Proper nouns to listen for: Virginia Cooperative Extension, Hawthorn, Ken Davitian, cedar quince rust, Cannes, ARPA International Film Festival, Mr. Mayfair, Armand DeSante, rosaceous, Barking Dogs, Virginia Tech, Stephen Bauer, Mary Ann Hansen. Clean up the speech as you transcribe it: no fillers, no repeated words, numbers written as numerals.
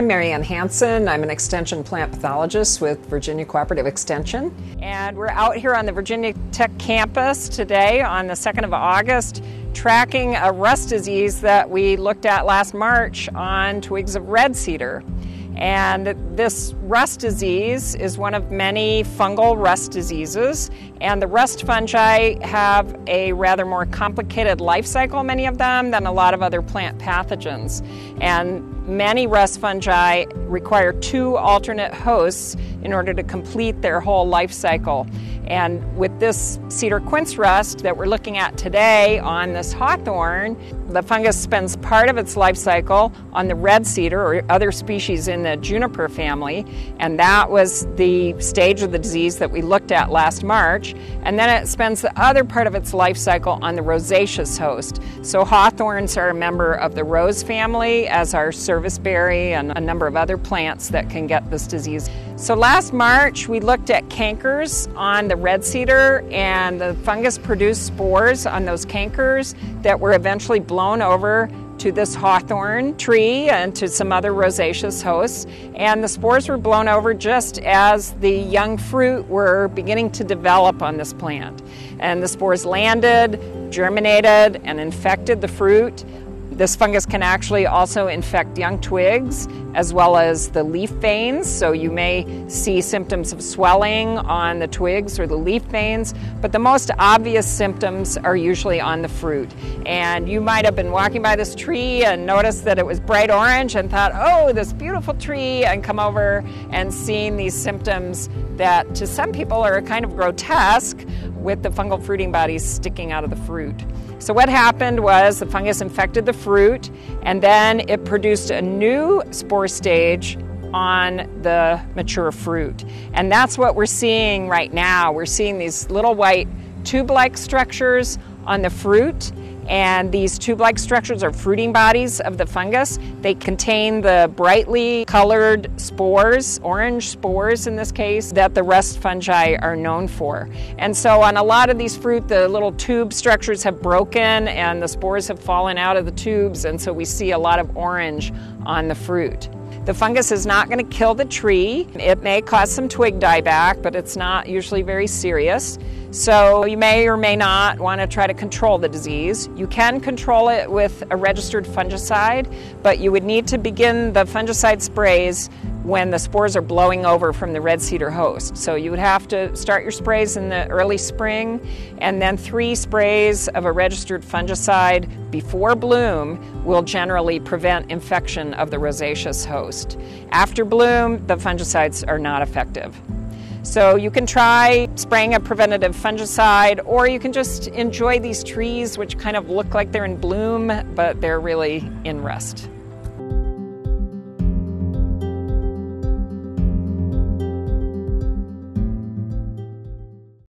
I'm Mary Ann Hansen. I'm an extension plant pathologist with Virginia Cooperative Extension. And we're out here on the Virginia Tech campus today on the 2nd of August tracking a rust disease that we looked at last March on twigs of red cedar. And this rust disease is one of many fungal rust diseases, and the rust fungi have a rather more complicated life cycle, many of them, than a lot of other plant pathogens. And many rust fungi require two alternate hosts in order to complete their whole life cycle. And with this cedar quince rust that we're looking at today on this hawthorn, the fungus spends part of its life cycle on the red cedar or other species in the juniper family, and that was the stage of the disease that we looked at last March. And then it spends the other part of its life cycle on the rosaceous host. So hawthorns are a member of the rose family, as are serviceberry and a number of other plants that can get this disease. So last March we looked at cankers on the red cedar, and the fungus produced spores on those cankers that were eventually blown over to this hawthorn tree and to some other rosaceous hosts. And the spores were blown over just as the young fruit were beginning to develop on this plant. And the spores landed, germinated, and infected the fruit. This fungus can actually also infect young twigs as well as the leaf veins, so you may see symptoms of swelling on the twigs or the leaf veins, but the most obvious symptoms are usually on the fruit. And you might have been walking by this tree and noticed that it was bright orange and thought, oh, this beautiful tree, and come over and seen these symptoms that to some people are kind of grotesque, with the fungal fruiting bodies sticking out of the fruit. So what happened was the fungus infected the fruit, and then it produced a new spore stage on the mature fruit. And that's what we're seeing right now. We're seeing these little white tube-like structures on the fruit, and these tube-like structures are fruiting bodies of the fungus. They contain the brightly colored spores, orange spores in this case, that the rust fungi are known for. And so on a lot of these fruit, the little tube structures have broken and the spores have fallen out of the tubes, and so we see a lot of orange on the fruit. The fungus is not going to kill the tree. It may cause some twig dieback, but it's not usually very serious. So you may or may not want to try to control the disease. You can control it with a registered fungicide, but you would need to begin the fungicide sprays when the spores are blowing over from the red cedar host. So you would have to start your sprays in the early spring, and then 3 sprays of a registered fungicide before bloom will generally prevent infection of the rosaceous host. After bloom, the fungicides are not effective. So you can try spraying a preventative fungicide, or you can just enjoy these trees, which kind of look like they're in bloom, but they're really in rust.